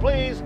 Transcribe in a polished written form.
Please